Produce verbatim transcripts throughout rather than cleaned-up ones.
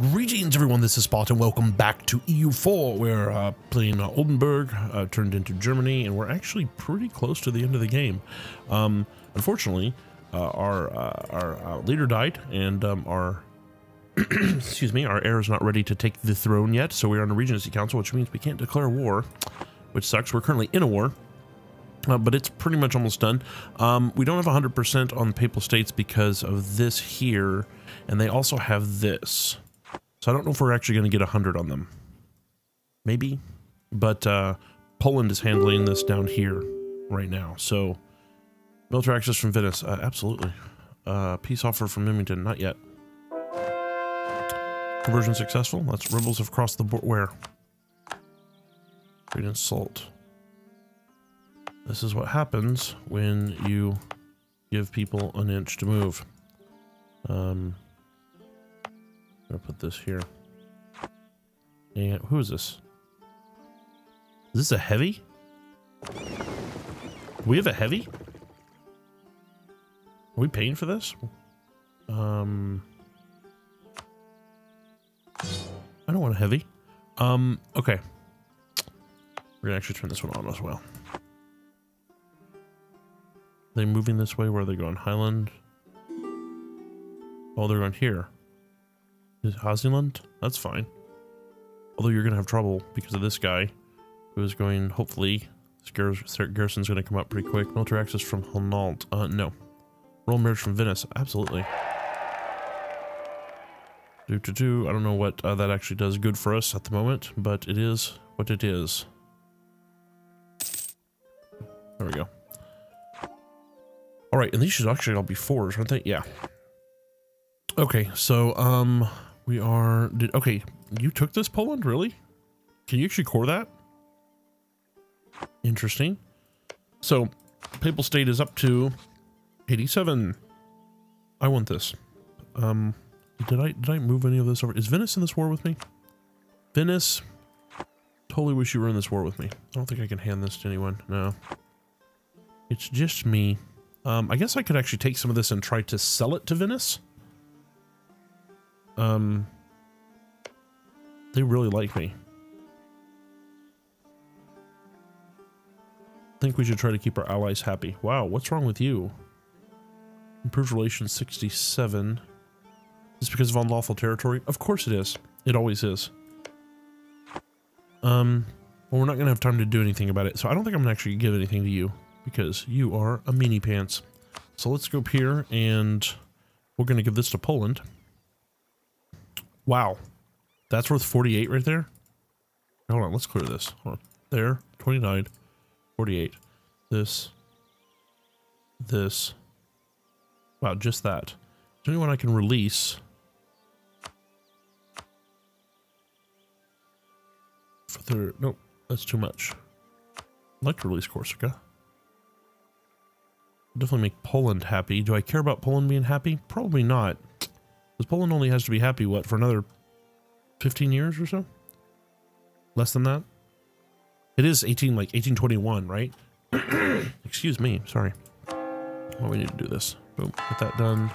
Greetings everyone, this is Spot and welcome back to E U four. We're uh, playing uh, Oldenburg, uh, turned into Germany, and we're actually pretty close to the end of the game. Um, unfortunately, uh, our, uh, our uh, leader died, and um, our excuse me, our heir is not ready to take the throne yet, so we're on the Regency Council, which means we can't declare war, which sucks. We're currently in a war. Uh, but it's pretty much almost done. Um, we don't have one hundred percent on the Papal States because of this here, and they also have this. So I don't know if we're actually going to get one hundred on them. Maybe. But uh, Poland is handling this down here right now. So military access from Venice. Uh, absolutely. Uh, peace offer from Mimington. Not yet. Conversion successful. That's rebels have crossed the border. Where? Great insult. This is what happens when you give people an inch to move. Um, I'm gonna put this here. And who is this? Is this a heavy? We have a heavy? Are we paying for this? Um, I don't want a heavy. Um, okay. We're gonna actually turn this one on as well. Are they moving this way? Where are they going? Highland? Oh, they're going here. Is Hazeland? That's fine. Although you're going to have trouble because of this guy who is going, hopefully, this garrison's going to come up pretty quick. Military access from Hainaut. Uh, no. Royal marriage from Venice. Absolutely. Do do do. I don't know what uh, that actually does good for us at the moment, but it is what it is. There we go. All right, and these should actually all be fours, aren't they? Yeah. Okay, so um, we are. Did, okay, you took this Poland, really? Can you actually core that? Interesting. So, Papal State is up to eighty-seven. I want this. Um, did I did I move any of this over? Is Venice in this war with me? Venice. Totally wish you were in this war with me. I don't think I can hand this to anyone. No. It's just me. Um, I guess I could actually take some of this and try to sell it to Venice. Um, they really like me. I think we should try to keep our allies happy. Wow, what's wrong with you? Improved relations sixty-seven. Is it because of unlawful territory? Of course it is. It always is. Um, well, we're not going to have time to do anything about it, so I don't think I'm going to actually give anything to you. Because you are a meanie pants. So let's go up here and we're going to give this to Poland. Wow. That's worth forty-eight right there. Hold on. Let's clear this. Hold on. There. twenty-nine. forty-eight. This. This. Wow. Just that. Is there anyone I can release? For the, nope. That's too much. I'd like to release Corsica. Definitely make Poland happy. Do I care about Poland being happy? Probably not. Because Poland only has to be happy, what, for another fifteen years or so? Less than that? It is eighteen, like eighteen twenty-one, right? Excuse me. Sorry. Well, we need to do this. Boom. Get that done.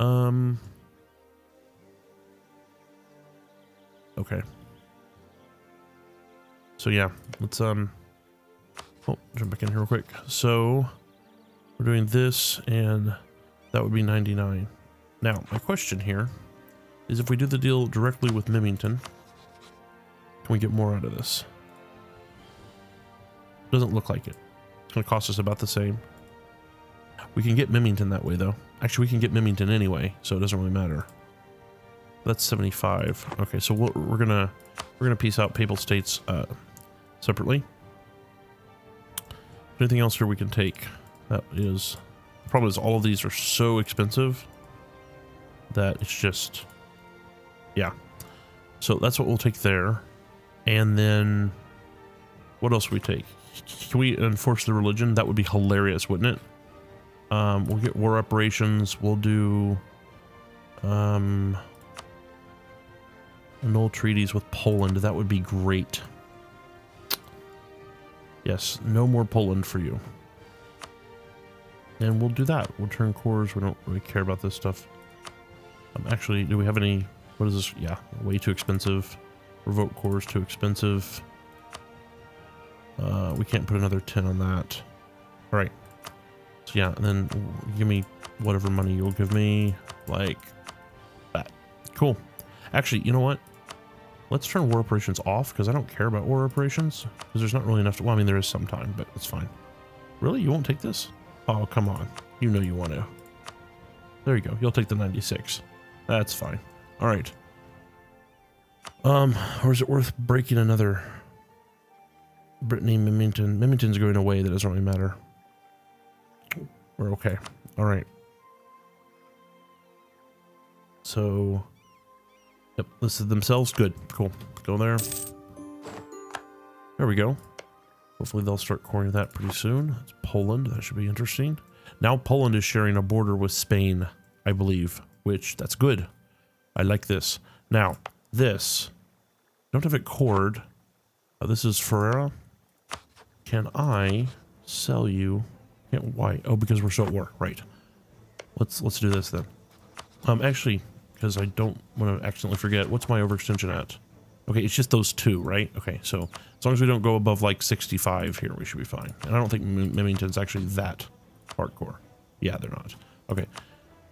Um. Okay. So, yeah. Let's, um. Oh, jump back in here real quick. So. We're doing this, and that would be ninety-nine. Now, my question here is if we do the deal directly with Mimington, can we get more out of this? Doesn't look like it. It's going to cost us about the same. We can get Mimington that way, though. Actually, we can get Mimington anyway, so it doesn't really matter. That's seventy-five. Okay, so we'll, we're gonna we're gonna piece out Papal States uh, separately. Anything else here we can take? That is, the problem is all of these are so expensive that it's just, yeah. So that's what we'll take there. And then what else we take? Can we enforce the religion? That would be hilarious, wouldn't it? Um, we'll get war operations. We'll do um, annul treaties with Poland. That would be great. Yes, no more Poland for you. And we'll do that. We'll turn cores. We don't really care about this stuff. Um, actually, do we have any What is this? Yeah, way too expensive. Revoke core is too expensive. Uh, we can't put another ten on that. All right. So yeah, and then give me whatever money you'll give me, like that. Cool. Actually, you know what? Let's turn war operations off because I don't care about war operations because there's not really enough to, well, I mean, there is some time, but it's fine. Really? You won't take this? Oh, come on. You know you want to. There you go. You'll take the ninety-six. That's fine. All right. Um, or is it worth breaking another Brittany, Mimington? Mimington's going away. That doesn't really matter. We're okay. All right. So... Yep, listed themselves. Good. Cool. Go there. There we go. Hopefully they'll start coring that pretty soon. It's Poland. That should be interesting. Now Poland is sharing a border with Spain, I believe, which that's good. I like this. Now, this. Don't have it cored. Uh, this is Ferrara. Can I sell you? Can't, why? Oh, because we're so at war. Right. Let's, let's do this then. Um, actually... Because I don't want to accidentally forget. What's my overextension at? Okay, it's just those two, right? Okay, so as long as we don't go above like sixty-five here, we should be fine. And I don't think Mimington's actually that hardcore. Yeah, they're not. Okay,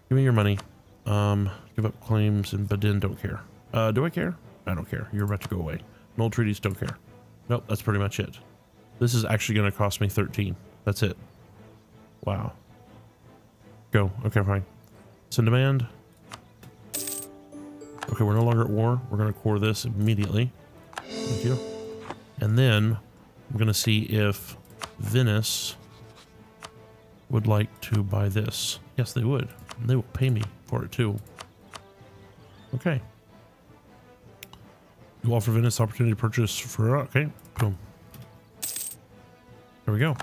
give me your money. Um, give up claims and Baden. Don't care. Uh, do I care? I don't care. You're about to go away. Null treaties. Don't care. Nope, that's pretty much it. This is actually going to cost me thirteen. That's it. Wow. Go. Okay, fine. Send demand. Okay, we're no longer at war. We're going to core this immediately. Thank you. And then I'm going to see if Venice would like to buy this. Yes, they would. And they will pay me for it too. Okay. You offer Venice opportunity to purchase for... Okay, boom. There we go.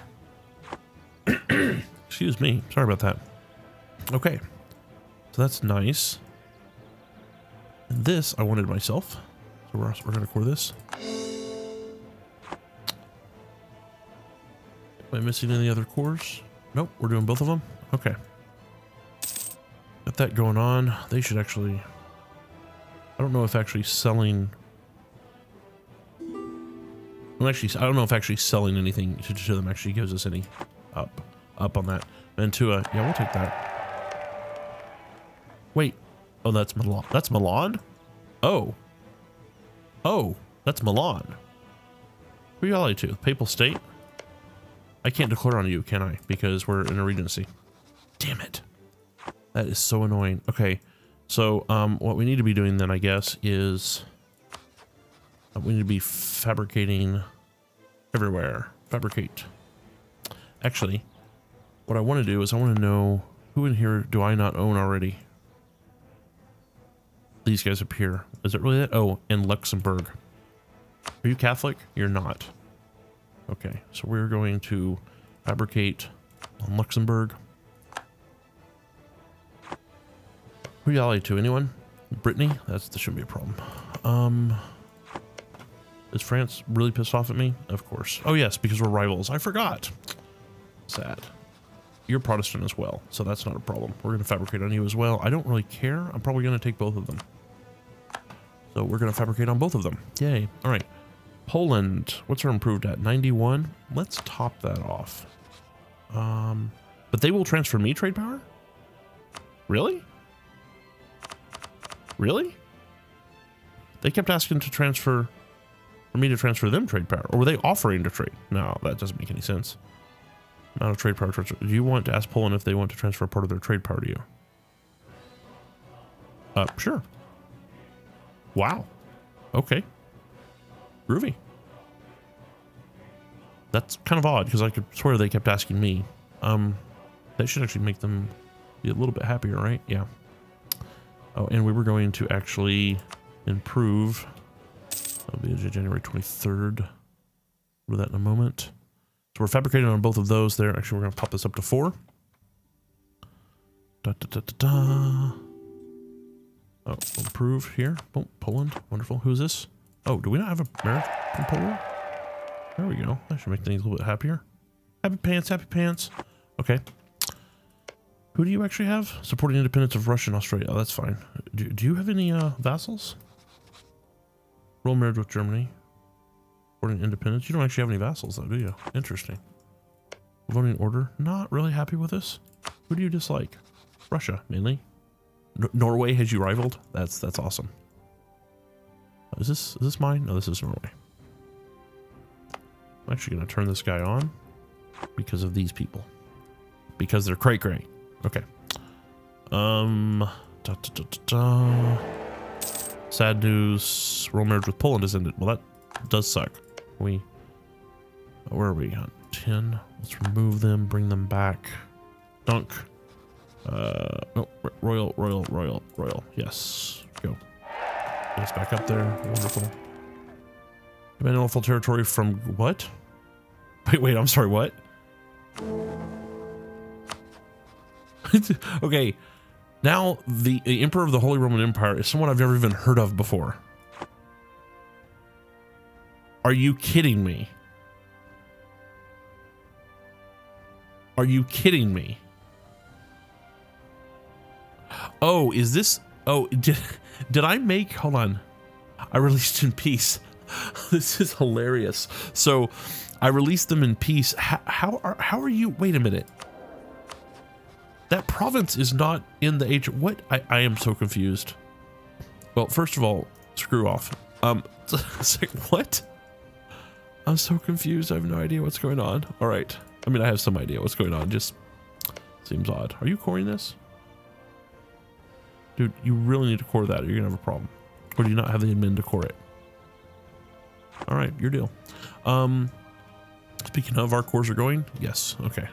Excuse me. Sorry about that. Okay. So that's nice. This I wanted myself, so we're, we're going to core this. Am I missing any other cores? Nope, we're doing both of them. Okay. Got that going on. They should actually... I don't know if actually selling... Well, actually, I don't know if actually selling anything to, to them actually gives us any up, up on that. Mantua, yeah, we'll take that. Wait. Oh, that's Milan. That's Milan? Oh. Oh, that's Milan. Who are you allied to? Papal State? I can't declare on you, can I? Because we're in a regency. Damn it. That is so annoying. Okay. So, um, what we need to be doing then, I guess, is... Uh, we need to be fabricating everywhere. Fabricate. Actually, what I want to do is I want to know who in here do I not own already? These guys up here. Is it really that? Oh, in Luxembourg. Are you Catholic? You're not. Okay, so we're going to fabricate on Luxembourg. Who are you allied to? Anyone? Brittany? That's, that shouldn't be a problem. Um, is France really pissed off at me? Of course. Oh yes, because we're rivals. I forgot. Sad. You're Protestant as well, so that's not a problem. We're going to fabricate on you as well. I don't really care. I'm probably going to take both of them. So we're going to fabricate on both of them. Yay. All right. Poland. What's her improved at? ninety-one. Let's top that off. Um, but they will transfer me trade power? Really? Really? They kept asking to transfer... For me to transfer them trade power. Or were they offering to trade? No, that doesn't make any sense. Not a trade power transfer. Do you want to ask Poland if they want to transfer part of their trade power to you? Uh, sure. Wow. Okay. Groovy. That's kind of odd because I could swear they kept asking me. Um, that should actually make them be a little bit happier, right? Yeah. Oh, and we were going to actually improve. That'll be January twenty-third. We'll do that in a moment. So we're fabricating on both of those there. Actually, we're going to pop this up to four. Da, da, da, da, da. Oh, improve here. Oh, Poland. Wonderful. Who's this? Oh, do we not have a marriage from Poland? There we go. That should make things a little bit happier. Happy pants, happy pants. Okay. Who do you actually have? Supporting independence of Russia and Australia. Oh, that's fine. Do, do you have any uh, vassals? Royal marriage with Germany. Voting independence. You don't actually have any vassals, though, do you? Interesting. Voting order. Not really happy with this. Who do you dislike? Russia, mainly. N Norway has you rivaled? That's that's awesome. Is this is this mine? No, this is Norway. I'm actually going to turn this guy on because of these people. Because they're cray cray. Okay. Um. Da, da, da, da, da. Sad news. Royal marriage with Poland has ended. Well, that does suck. We. Where are we? On ten. Let's remove them. Bring them back. Dunk. Uh. No. Royal. Royal. Royal. Royal. Yes. Go. Get us back up there. Wonderful. Unlawful territory from what? Wait, wait, I'm sorry, what? Okay, now the, the Emperor of the Holy Roman Empire is someone I've never even heard of before. Are you kidding me? Are you kidding me? Oh, is this... Oh, did, did I make... Hold on. I released in peace. This is hilarious. So I released them in peace. How, how are how are you? Wait a minute. That province is not in the age. What? I, I am so confused. Well, first of all, screw off. Um, it's like, what? I'm so confused. I have no idea what's going on. All right. I mean, I have some idea what's going on. Just seems odd. Are you coring this? Dude, you really need to core that or you're going to have a problem. Or do you not have the admin to core it? All right, your deal. Um, speaking of, our cores are going? Yes, okay.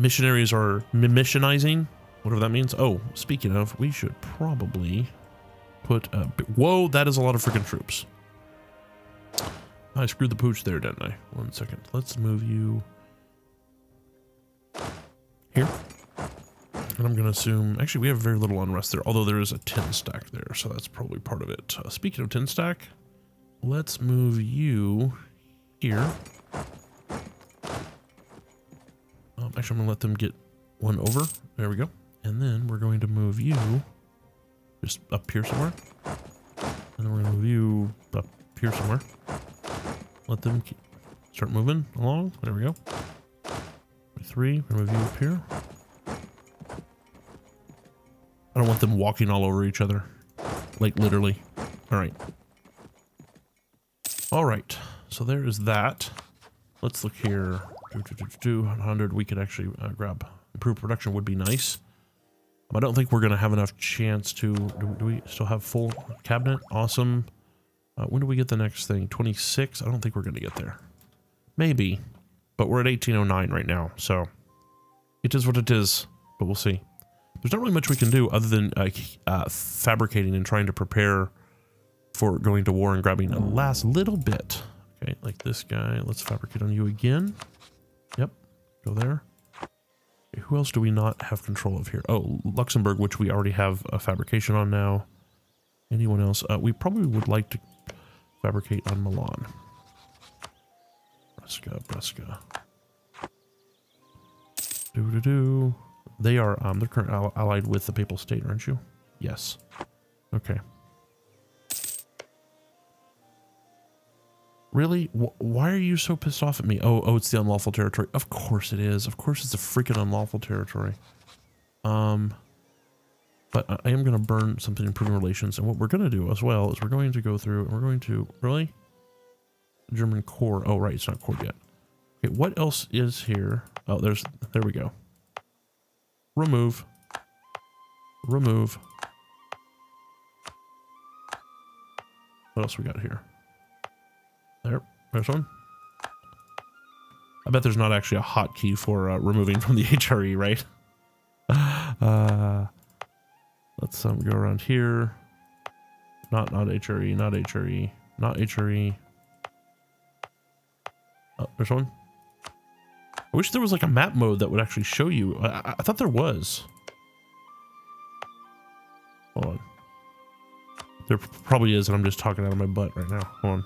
Missionaries are missionizing, whatever that means. Oh, speaking of, we should probably put a... Whoa, that is a lot of freaking troops. I screwed the pooch there, didn't I? One second. Let's move you here. And I'm going to assume... Actually, we have very little unrest there, although there is a tin stack there, so that's probably part of it. Uh, speaking of tin stack, let's move you here. Um, actually, I'm going to let them get one over. There we go. And then we're going to move you just up here somewhere. And then we're going to move you up here somewhere. Let them keep, start moving along. There we go. Three. We're going to move you up here. I don't want them walking all over each other. Like, literally. All right. All right. So there is that. Let's look here. two hundred. We could actually uh, grab... Improved production would be nice. I don't think we're going to have enough chance to... Do, do we still have full cabinet? Awesome. Uh, when do we get the next thing? twenty-six? I don't think we're going to get there. Maybe. But we're at eighteen oh nine right now. So it is what it is. But we'll see. There's not really much we can do other than uh, uh, fabricating and trying to prepare for going to war and grabbing the last little bit. Okay, like this guy. Let's fabricate on you again. Yep, go there. Okay, who else do we not have control of here? Oh, Luxembourg, which we already have a fabrication on now. Anyone else? Uh, we probably would like to fabricate on Milan. Bresca, Bresca. Do-do-do. They are, um, they're currently all allied with the Papal State, aren't you? Yes. Okay. Really? Wh why are you so pissed off at me? Oh, oh, it's the unlawful territory. Of course it is. Of course it's a freaking unlawful territory. Um, but I, I am going to burn something to improve relations. And what we're going to do as well is we're going to go through and we're going to, really? German core. Oh, right. It's not core yet. Okay. What else is here? Oh, there's, there we go. Remove. Remove. What else we got here? There. There's one. I bet there's not actually a hotkey for uh, removing from the H R E, right? Uh, let's um, go around here. Not, not H R E, not H R E, not H R E. Oh, there's one. I wish there was like a map mode that would actually show you. I, I thought there was. Hold on. There probably is, and I'm just talking out of my butt right now. Hold on.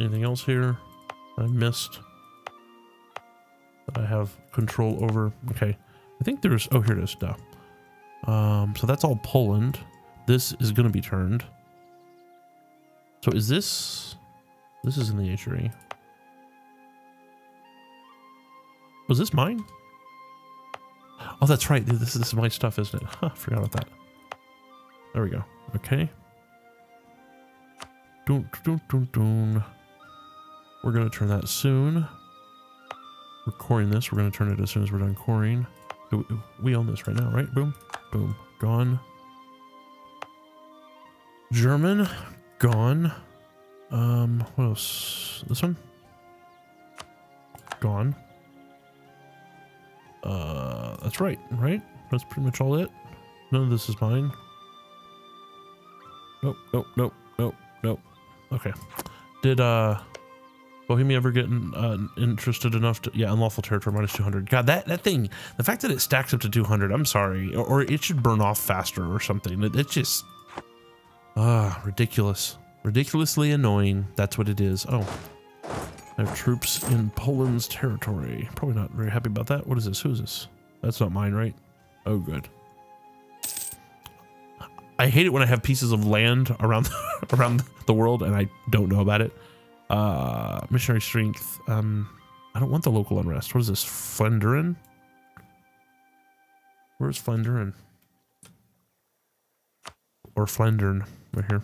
Anything else here I missed? that I have control over. Okay, I think there's, oh, here it is, no. Um, so that's all Poland. This is gonna be turned. So is this, this is in the H R E. Was this mine? Oh, that's right, this, this is my stuff, isn't it? Huh, forgot about that. There we go, okay. Dun, dun, dun, dun. We're gonna turn that soon. We're coring this, we're gonna turn it as soon as we're done coring. We own this right now, right? Boom, boom, gone. German, gone. Um, what else? This one? Gone. Uh, that's right, right? That's pretty much all it. None of this is mine. Nope, nope, nope, nope, nope. Okay. Did, uh... Bohemia ever getting uh, interested enough to, yeah, unlawful territory minus two hundred. God, that, that thing, the fact that it stacks up to two hundred, I'm sorry, or, or it should burn off faster or something. It, it's just, ah, uh, ridiculous. Ridiculously annoying, that's what it is. Oh, there are troops in Poland's territory. Probably not very happy about that. What is this, who is this? That's not mine, right? Oh, good. I hate it when I have pieces of land around, around the world and I don't know about it. Uh, missionary strength. Um, I don't want the local unrest. What is this? Flandern? Where's Flandern? Or Flandern. Right here.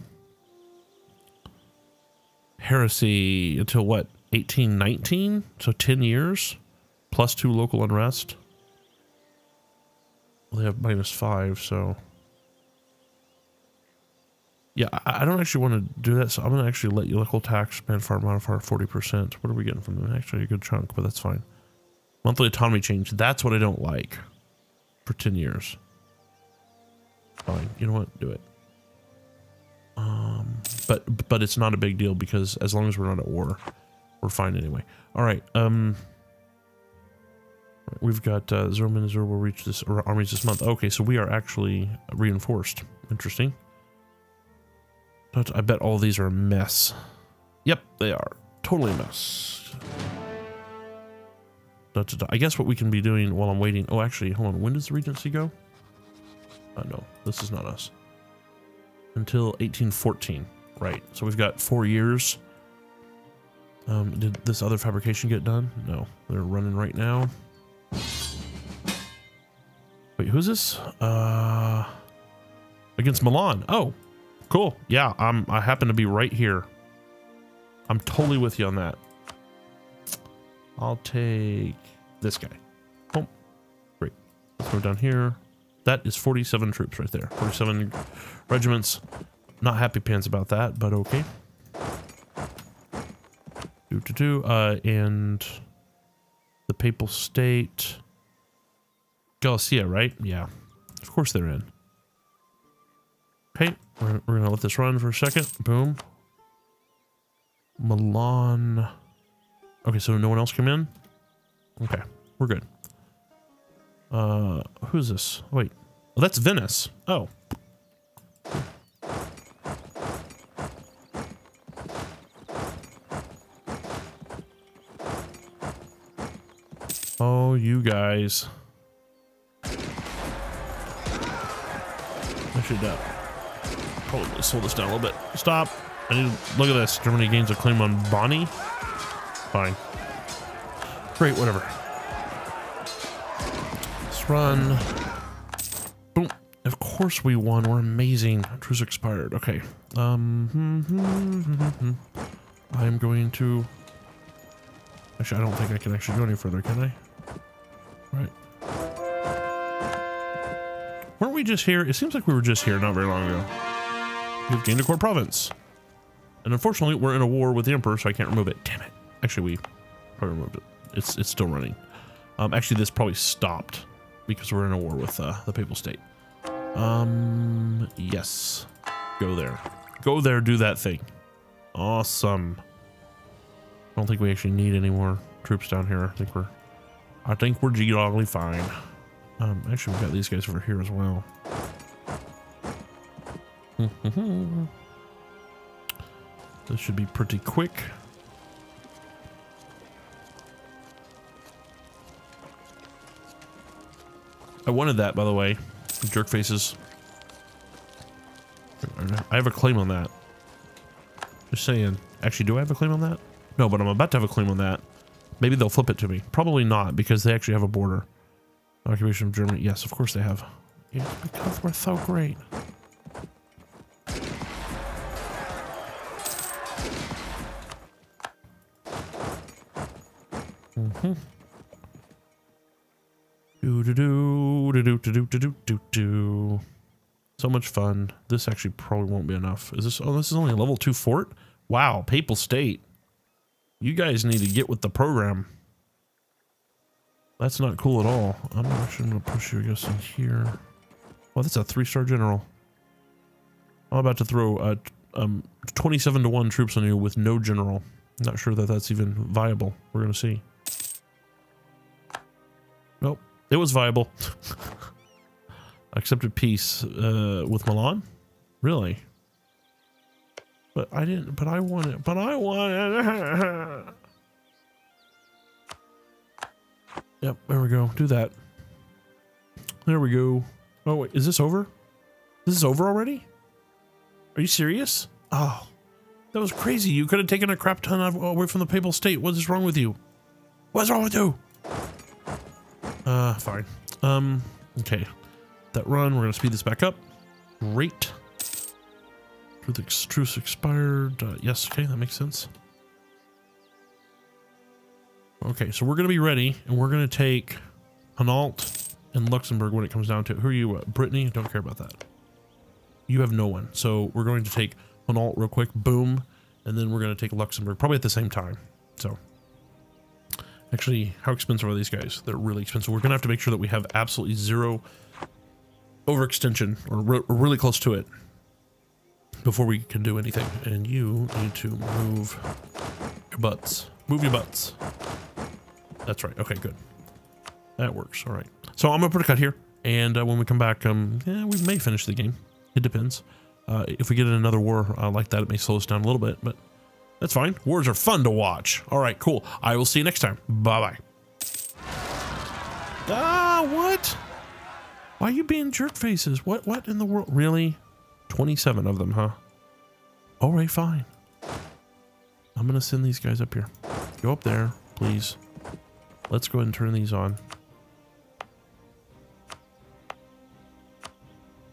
Heresy until what? eighteen nineteen? So ten years? Plus two local unrest. Well, they have minus five, so. Yeah, I don't actually want to do that, so I'm going to actually let you local tax, manpower modifier forty percent. What are we getting from them? Actually, a good chunk, but that's fine. Monthly autonomy change. That's what I don't like for ten years. Fine. You know what? Do it. Um, but but it's not a big deal because as long as we're not at war, we're fine anyway. All right. Um, we've got uh, zero minus zero will reach this or armies this month. Okay, so we are actually reinforced. Interesting. I bet all these are a mess. Yep, they are. Totally a mess. I guess what we can be doing while I'm waiting... Oh, actually, hold on. When does the Regency go? Uh, no, this is not us. Until eighteen fourteen. Right, so we've got four years. Um, did this other fabrication get done? No, they're running right now. Wait, who's this? Uh, against Milan. Oh. Cool. Yeah, I'm, I happen to be right here. I'm totally with you on that. I'll take this guy. Boom. Great. Let's go down here. That is forty-seven troops right there. forty-seven regiments. Not happy pants about that, but okay. Do do do. Uh, and the Papal State. Galicia, right? Yeah. Of course they're in. Okay. We're, we're gonna let this run for a second. Boom. Milan. Okay, so no one else came in? Okay, we're good. Uh, who's this? Wait. Oh, that's Venice. Oh. Oh, you guys. I should die. Probably slow this down a little bit. Stop. I need to look at this. Germany gains a claim on Bonnie. Fine. Great, whatever. Let's run. Boom. Of course we won. We're amazing. Truce expired. Okay. Um. Hmm, hmm, hmm, hmm, hmm. I'm going to. Actually, I don't think I can actually go any further, can I? All right. Weren't we just here? It seems like we were just here not very long ago. We've gained a core province. And unfortunately, we're in a war with the Emperor, so I can't remove it. Damn it. Actually, we probably removed it. It's, it's still running. Um, actually, this probably stopped because we're in a war with uh, the Papal State. Um, yes. Go there. Go there, do that thing. Awesome. I don't think we actually need any more troops down here. I think we're... I think we're geologically fine. Um, actually, we've got these guys over here as well. This should be pretty quick. I wanted that, by the way. Jerk faces. I have a claim on that. Just saying. Actually, do I have a claim on that? No, but I'm about to have a claim on that. Maybe they'll flip it to me. Probably not, because they actually have a border. Occupation of Germany. Yes, of course they have. Yeah, because we're so great. Mm-hmm. Do do do do do do do do do. So much fun. This actually probably won't be enough. Is this? Oh, this is only a level two fort. Wow, Papal State. You guys need to get with the program. That's not cool at all. I'm actually gonna push you, I guess, in here. Well, that's a three-star general. I'm about to throw uh, um, twenty-seven to one troops on you with no general. I'm not sure that that's even viable. We're gonna see. Nope, it was viable. Accepted peace uh, with Milan, really. But I didn't. But I won it. But I won it. Yep. There we go. Do that. There we go. Oh wait, is this over? This is over already? Are you serious? Oh, that was crazy. You could have taken a crap ton of, away from the Papal State. What is wrong with you? What's wrong with you? Uh, fine. Um, okay. That run. We're gonna speed this back up. Great. Truth, truce expired. Uh, yes. Okay, that makes sense. Okay, so we're gonna be ready, and we're gonna take Hainaut and Luxembourg when it comes down to it. Who are you, uh, Brittany? Don't care about that. You have no one. So we're going to take Hainaut real quick. Boom, and then we're gonna take Luxembourg probably at the same time. So. Actually, how expensive are these guys? They're really expensive. We're gonna have to make sure that we have absolutely zero overextension, or re really close to it, before we can do anything. And you need to move your butts. Move your butts. That's right. Okay, good. That works. All right. So I'm gonna put a cut here, and uh, when we come back, um, yeah, we may finish the game. It depends. Uh, if we get in another war uh, like that, it may slow us down a little bit, but. That's fine. Wars are fun to watch. All right, cool. I will see you next time. Bye-bye. Ah, what? Why are you being jerk faces? What What in the world? Really? twenty-seven of them, huh? All right, fine. I'm going to send these guys up here. Go up there, please. Let's go ahead and turn these on.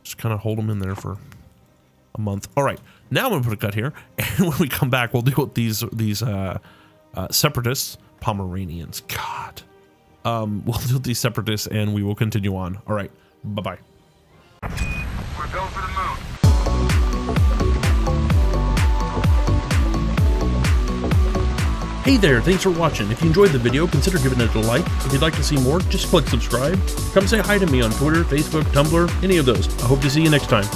Just kind of hold them in there for a month. All right. Now I'm going to put a cut here, and when we come back, we'll deal with these these uh, uh, separatists. Pomeranians. God. Um, we'll deal with these separatists, and we will continue on. All right. Bye-bye. We're going for the moon. Hey there, thanks for watching. If you enjoyed the video, consider giving it a like. If you'd like to see more, just click subscribe. Come say hi to me on Twitter, Facebook, Tumblr, any of those. I hope to see you next time.